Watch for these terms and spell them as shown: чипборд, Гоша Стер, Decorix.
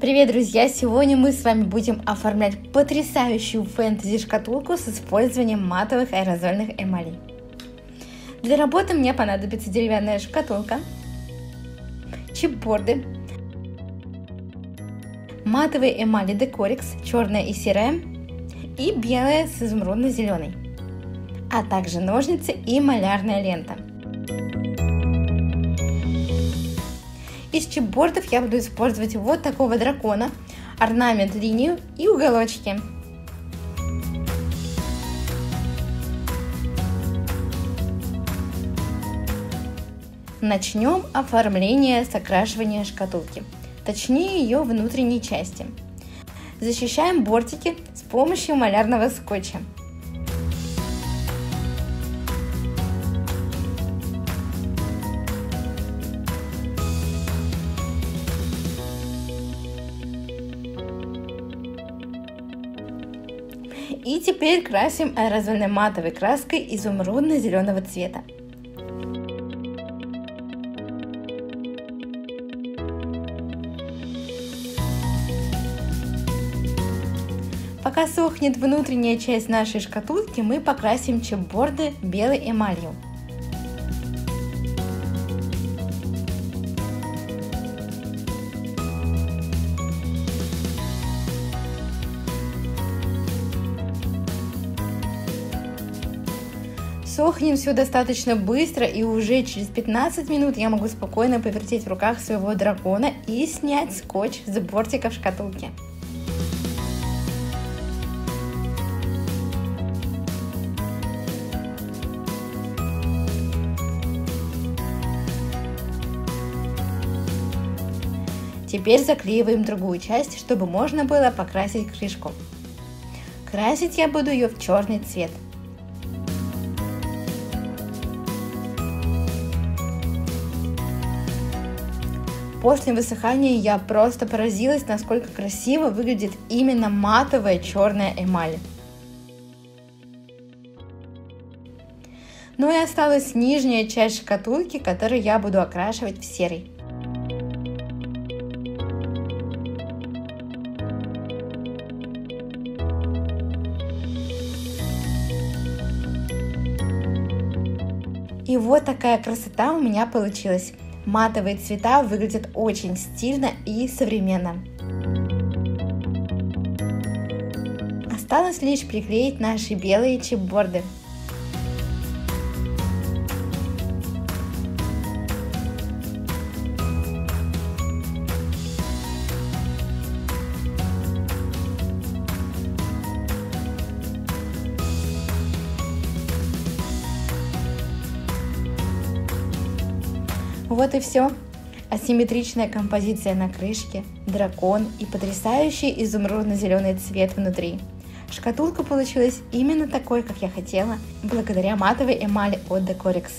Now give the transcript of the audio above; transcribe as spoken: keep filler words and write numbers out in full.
Привет, друзья! Сегодня мы с вами будем оформлять потрясающую фэнтези-шкатулку с использованием матовых аэрозольных эмалей. Для работы мне понадобится деревянная шкатулка, чипборды, матовые эмали Decorix, черная и серая, и белая с изумрудно-зеленой, а также ножницы и малярная лента. Из чипбордов я буду использовать вот такого дракона, орнамент, линию и уголочки. Начнем оформление с окрашивания шкатулки, точнее ее внутренней части. Защищаем бортики с помощью малярного скотча. И теперь красим аэрозольной матовой краской изумрудно-зеленого цвета. Пока сохнет внутренняя часть нашей шкатулки, мы покрасим чипборды белой эмалью. Сохнем все достаточно быстро, и уже через пятнадцать минут я могу спокойно повертеть в руках своего дракона и снять скотч с бортиков шкатулки. Теперь заклеиваем другую часть, чтобы можно было покрасить крышку. Красить я буду ее в черный цвет. После высыхания я просто поразилась, насколько красиво выглядит именно матовая черная эмаль. Ну и осталась нижняя часть шкатулки, которую я буду окрашивать в серый. И вот такая красота у меня получилась. Матовые цвета выглядят очень стильно и современно. Осталось лишь приклеить наши белые чипборды. Вот и все. Асимметричная композиция на крышке, дракон и потрясающий изумрудно-зеленый цвет внутри. Шкатулка получилась именно такой, как я хотела, благодаря матовой эмали от Decorix.